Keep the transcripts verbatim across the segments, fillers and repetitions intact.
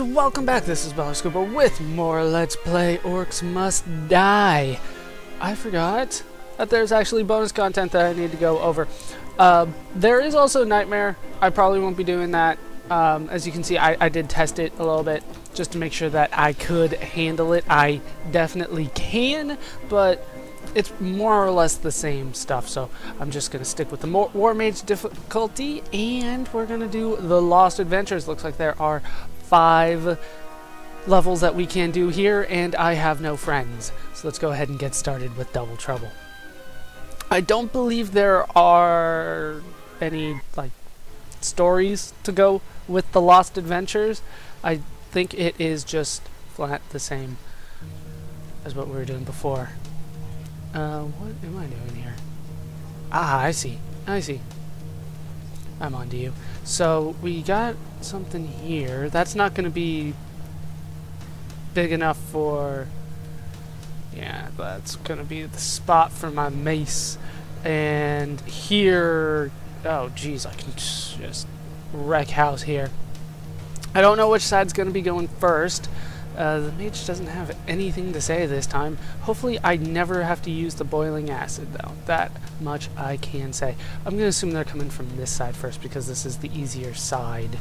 and welcome back. This is ballerscuba with more Let's Play Orcs Must Die. I forgot that there's actually bonus content that I need to go over. Uh, there is also Nightmare. I probably won't be doing that. Um, as you can see, I, I did test it a little bit just to make sure that I could handle it. I definitely can, but it's more or less the same stuff, so I'm just going to stick with the War Mage difficulty, and we're going to do the Lost Adventures. Looks like there are five levels that we can do here, and I have no friends. So let's go ahead and get started with Double Trouble. I don't believe there are any, like, stories to go with the Lost Adventures. I think it is just flat the same as what we were doing before. Uh, what am I doing here? Ah, I see. I see. I'm on to you. So, we got something here. That's not going to be big enough for... Yeah, that's going to be the spot for my mace. And here... Oh, geez, I can just wreck house here. I don't know which side's going to be going first. Uh, the mage doesn't have anything to say this time. Hopefully I never have to use the boiling acid, though. That much I can say. I'm going to assume they're coming from this side first because this is the easier side.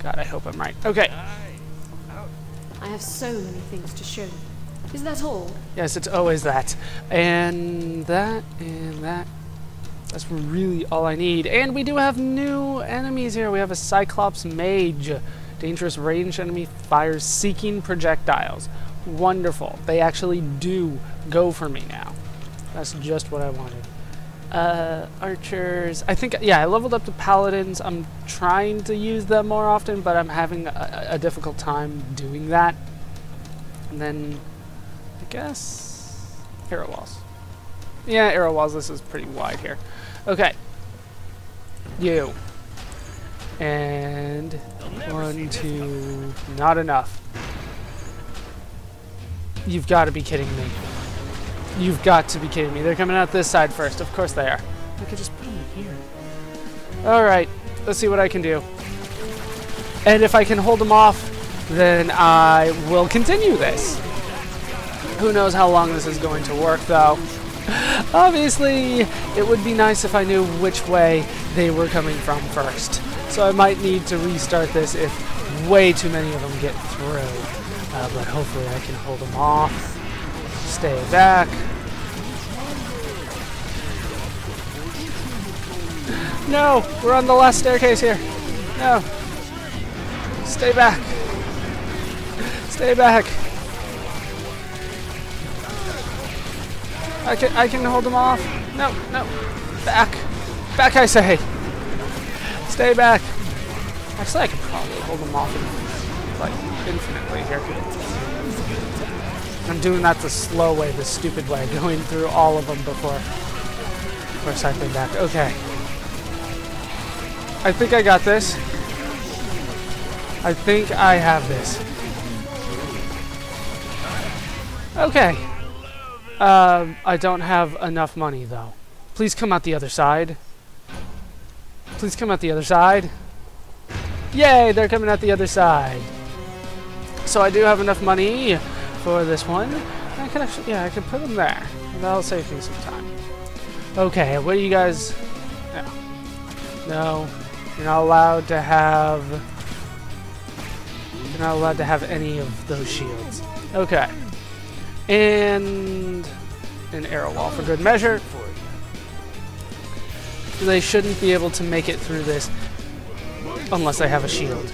God, I hope I'm right. Okay. I have so many things to show you. Is that all? Yes, it's always that. And that, and that. That's really all I need. And we do have new enemies here. We have a Cyclops Mage. Dangerous ranged enemy fires seeking projectiles. Wonderful. They actually do go for me now. That's just what I wanted. Uh, archers. I think, yeah, I leveled up to paladins. I'm trying to use them more often, but I'm having a, a difficult time doing that. And then, I guess, arrow walls. Yeah, arrow walls. This is pretty wide here. Okay. You. And one, two, not enough. You've got to be kidding me. You've got to be kidding me. They're coming out this side first. Of course they are. I could just put them in here. Alright, let's see what I can do. And if I can hold them off, then I will continue this. Who knows how long this is going to work, though. Obviously, it would be nice if I knew which way they were coming from first. So I might need to restart this if way too many of them get through. Uh, but hopefully I can hold them off. Stay back. No! We're on the last staircase here. No. Stay back. Stay back. I can, I can hold them off. No, no. Back. Back, I say. Stay back. Actually, I can probably hold them off in, like, infinitely here. I'm doing that the slow way, the stupid way, going through all of them before, before cycling back. Okay. I think I got this. I think I have this. Okay. Um, I don't have enough money, though. Please come out the other side. Please come out the other side. Yay, they're coming out the other side. So I do have enough money for this one. I can actually, yeah, I can put them there. That'll save me some time. Okay, what do you guys... No. No. You're not allowed to have... You're not allowed to have any of those shields. Okay. And... an arrow wall for good measure. They shouldn't be able to make it through this unless they have a shield.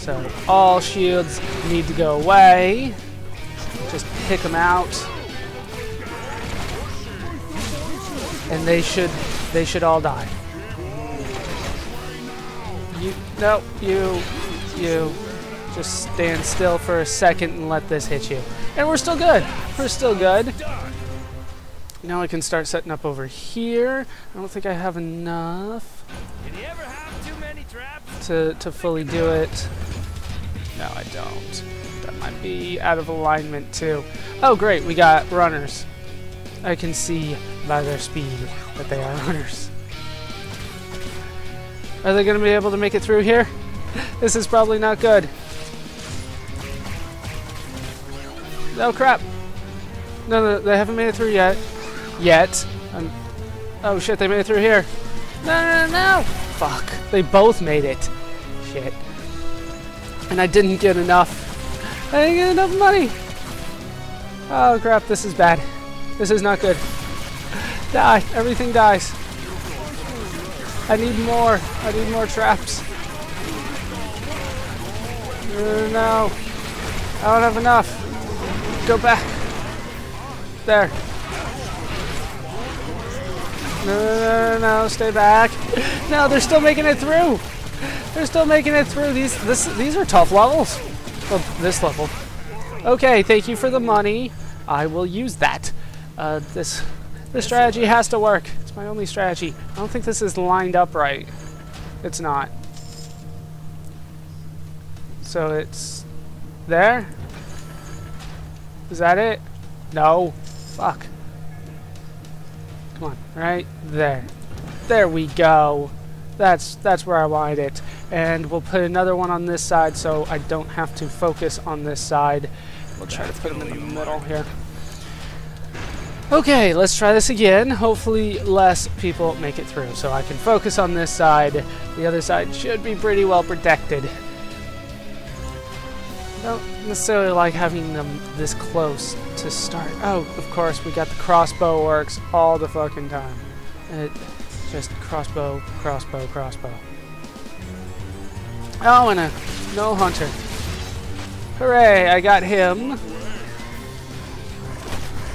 So all shields need to go away. Just pick them out, and they should they should all die. You no you you just stand still for a second and let this hit you. And we're still good. We're still good. Now I can start setting up over here. I don't think I have enough to, to fully do it. No, I don't. That might be out of alignment too. Oh, great. We got runners. I can see by their speed that they are runners. Are they going to be able to make it through here? This is probably not good. Oh crap! No, no, they haven't made it through yet. Yet. I'm... Oh shit, they made it through here. No, no, no, no! Fuck. They both made it. Shit. And I didn't get enough. I didn't get enough money! Oh crap, this is bad. This is not good. Die. Everything dies. I need more. I need more traps. Uh, no. I don't have enough. Go back. There. No, no, no, no, no, stay back. No, they're still making it through. They're still making it through. These, this, these are tough levels. Well, this level. Okay, thank you for the money. I will use that. Uh, this, this strategy has to work. It's my only strategy. I don't think this is lined up right. It's not. So it's there. Is that it? No. Fuck. Come on. Right there. There we go. That's that's where I wanted it. And we'll put another one on this side so I don't have to focus on this side. We'll try to put them in the middle here. Okay, let's try this again. Hopefully less people make it through so I can focus on this side. The other side should be pretty well protected. I don't necessarily like having them this close to start. Oh, of course, we got the crossbow orcs all the fucking time. It, just crossbow, crossbow, crossbow. Oh, and a Gnoll Hunter. Hooray, I got him.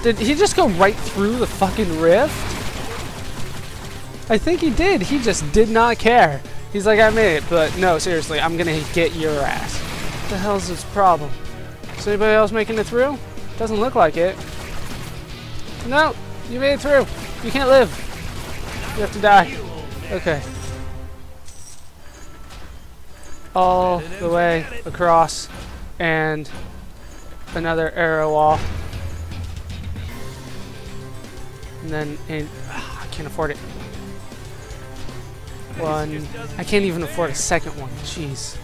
Did he just go right through the fucking rift? I think he did. He just did not care. He's like, I made it, but no, seriously, I'm gonna get your ass. What the hell's this problem? Is anybody else making it through? Doesn't look like it. No, you made it through. You can't live. You have to die. Okay. All the way across, and another arrow wall, and then and, ah, I can't afford it. One. I can't even afford a second one. Jeez.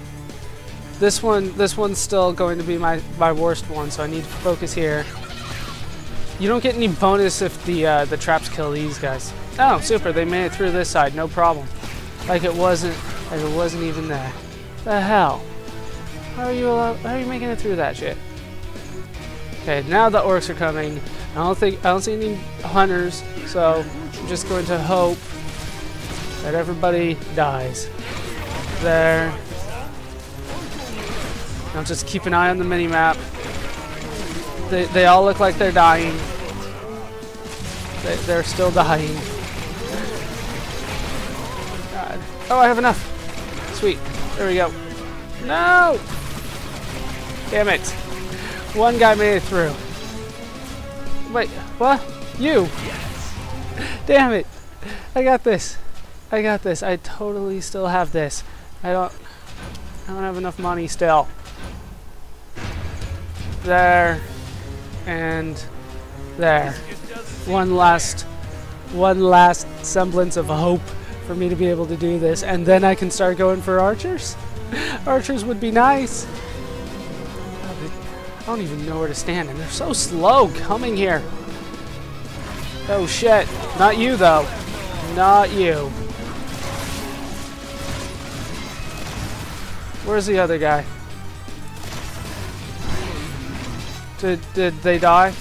This one, this one's still going to be my, my worst one, so I need to focus here. You don't get any bonus if the uh, the traps kill these guys. Oh, super! They made it through this side, no problem. Like it wasn't, like it wasn't even there. The hell? How are you allowed, how are you making it through that shit? Okay, now the orcs are coming. I don't think I don't see any hunters, so I'm just going to hope that everybody dies. There. I'll just keep an eye on the mini-map. They, they all look like they're dying. They, they're still dying. God. Oh, I have enough. Sweet. There we go. No! Damn it. One guy made it through. Wait, what? You! Damn it. I got this. I got this. I totally still have this. I don't... I don't have enough money still. There and there. One last one last semblance of hope for me to be able to do this, and then I can start going for archers. Archers would be nice. I don't even know where to stand, and they're so slow coming here. Oh shit. Not you though. Not you. Where's the other guy? Did, did they die?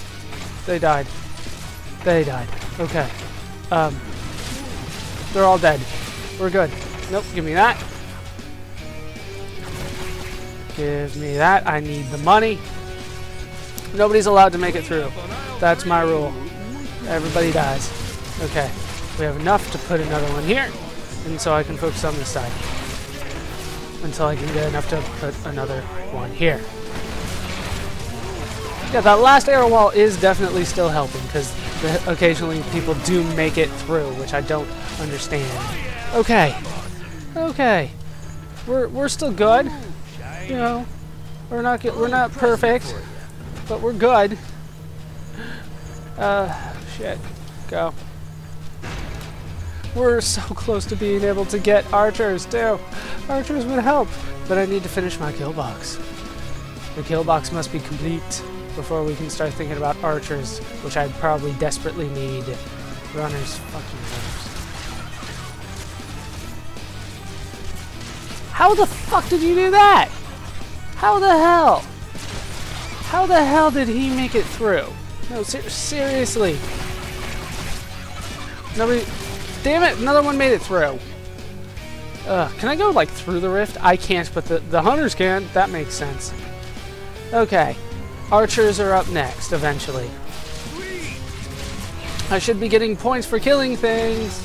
They died. They died. Okay. Um, they're all dead. We're good. Nope, give me that. Give me that. I need the money. Nobody's allowed to make it through. That's my rule. Everybody dies. Okay. We have enough to put another one here. And so I can focus on this side. Until I can get enough to put another one here. Yeah, that last arrow wall is definitely still helping, because occasionally people do make it through, which I don't understand. Okay. Okay. We're we're still good. You know, we're not get, we're not perfect, but we're good. Uh, shit. Go. We're so close to being able to get archers too. Archers would help, but I need to finish my kill box. The kill box must be complete before we can start thinking about archers, which I probably desperately need. Runners, fuck you, runners. How the fuck did you do that? How the hell? How the hell did he make it through? No, ser seriously. Nobody. Damn it! Another one made it through. Uh, can I go like through the rift? I can't, but the the hunters can. That makes sense. Okay, archers are up next eventually. I should be getting points for killing things.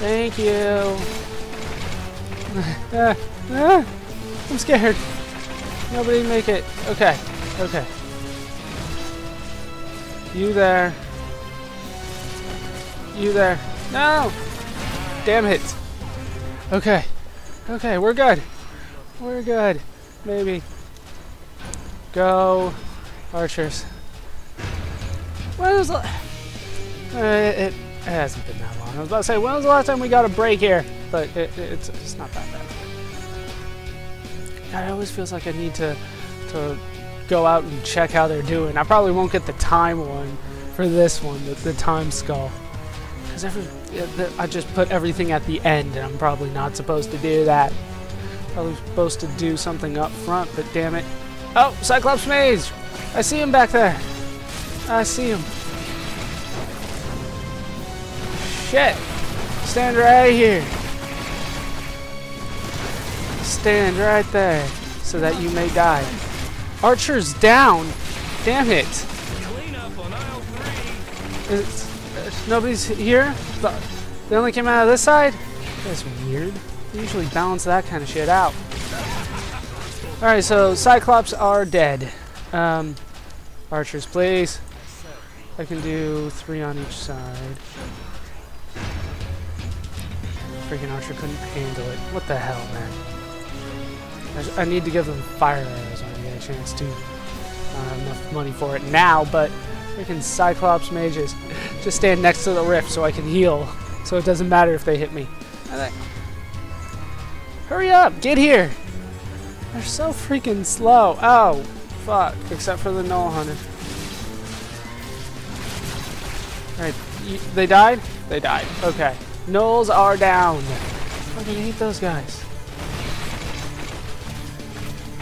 Thank you. uh, uh, I'm scared. Nobody make it. Okay, okay. You there. You there. No! Damn it. Okay. Okay, we're good. We're good. Maybe. Go. Archers. When was the... Uh, it, it hasn't been that long. I was about to say, when was the last time we got a break here? But it, it, it's, it's not that bad. God, it always feels like I need to, to go out and check how they're doing. I probably won't get the time one for this one, the, the time skull. Because every, I just put everything at the end, and I'm probably not supposed to do that. Probably supposed to do something up front, but damn it. Oh, Cyclops Mage! I see him back there. I see him. Shit! Stand right here. Stand right there so that you may die. Archer's down. Damn it. Clean up on aisle three. It's, uh, nobody's here? They only came out of this side? That's weird. They usually balance that kind of shit out. Alright, so Cyclops are dead. Um, archers, please. I can do three on each side. Freaking archer couldn't handle it. What the hell, man? I need to give them fire arrows when I get a chance to. I don't have enough money for it now, but freaking Cyclops Mages just stand next to the rift so I can heal, so it doesn't matter if they hit me. Right. Hurry up! Get here! They're so freaking slow. Oh, fuck. Except for the Gnoll Hunter. Alright, they died? They died. Okay. Gnolls are down. I fucking hate those guys.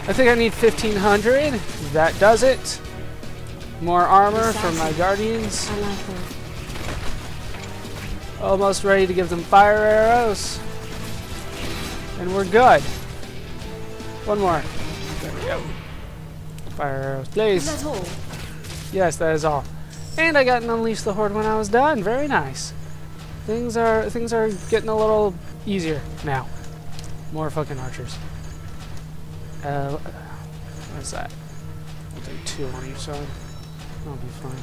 I think I need fifteen hundred. That does it. More armor for my guardians. Almost ready to give them fire arrows. And we're good. One more. There we go. Fire arrows, please. That's all. Yes, that is all. And I got an Unleash the Horde when I was done. Very nice. Things are things are getting a little easier now. More fucking archers. Uh, what's that? I'll do two on each side. That'll be fine.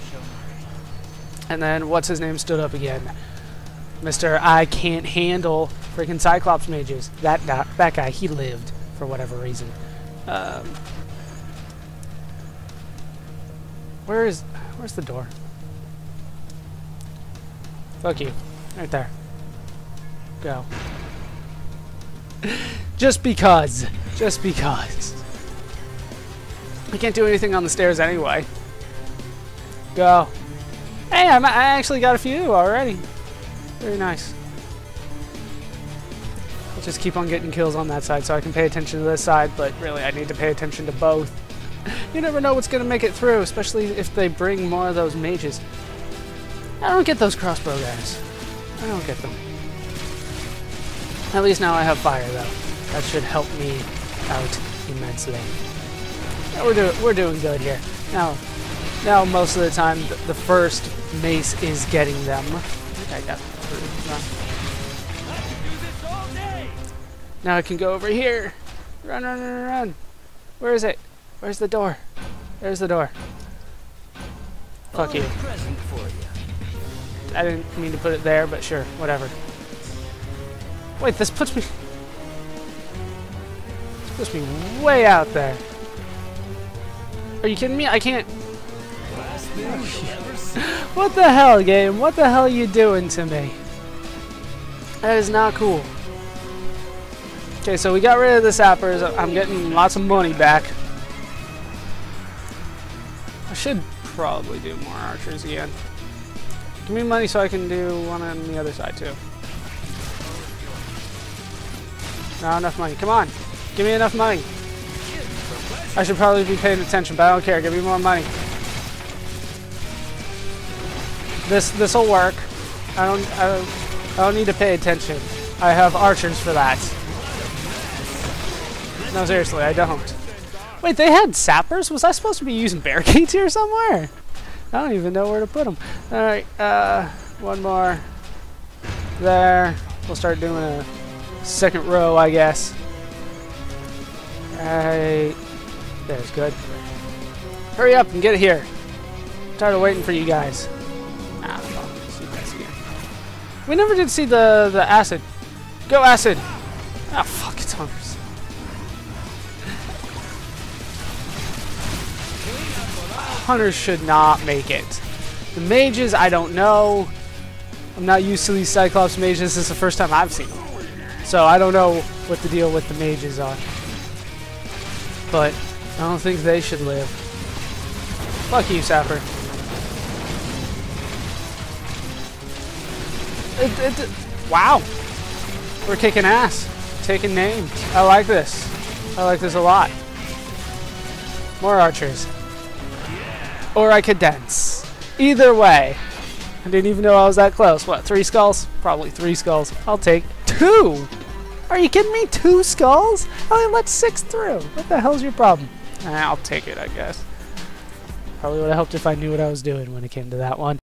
And then what's his name stood up again? Mister I can't handle freaking Cyclops Mages. That guy, that guy, he lived for whatever reason. Um, where is? Where's the door? Fuck you, right there. Go. Just because. Just because. I can't do anything on the stairs anyway. Go. Hey, I'm, I actually got a few already. Very nice. I'll just keep on getting kills on that side so I can pay attention to this side, but really I need to pay attention to both. You never know what's going to make it through, especially if they bring more of those mages. I don't get those crossbow guys. I don't get them. At least now I have fire, though. That should help me out immensely. Yeah, we're doing we're doing good here. Now, now most of the time, th the first mace is getting them. I think I got through. Now I can go over here. Run, run, run, run. Where is it? Where's the door? There's the door. Fuck you. I didn't mean to put it there, but sure, whatever. Wait, this puts me... This puts me way out there. Are you kidding me? I can't... What the hell, game? What the hell are you doing to me? That is not cool. Okay, so we got rid of the sappers. I'm getting lots of money back. I should probably do more archers again. Give me money so I can do one on the other side too. Not enough money. Come on. Give me enough money. I should probably be paying attention, but I don't care. Give me more money. This this'll work. I don't, I don't I don't need to pay attention. I have archers for that. No, seriously, I don't. Wait, they had sappers? Was I supposed to be using barricades here somewhere? I don't even know where to put them. All right, uh, one more there. We'll start doing a second row, I guess. All right, there's good. Hurry up and get here. I'm tired of waiting for you guys. Nah, I'll see you guys again. We never did see the the acid. Go acid. Ah, oh, fuck, it's hunters. Hunters should not make it. The mages, I don't know. I'm not used to these Cyclops mages. This is the first time I've seen them. So I don't know what the deal with the mages are. But I don't think they should live. Fuck you, Sapper. It, it, wow. We're kicking ass. Taking names. I like this. I like this a lot. More archers. Or I could dance. Either way. I didn't even know I was that close. What, three skulls? Probably three skulls. I'll take two. Are you kidding me? Two skulls? I only let six through. What the hell's your problem? I'll take it, I guess. Probably would have helped if I knew what I was doing when it came to that one.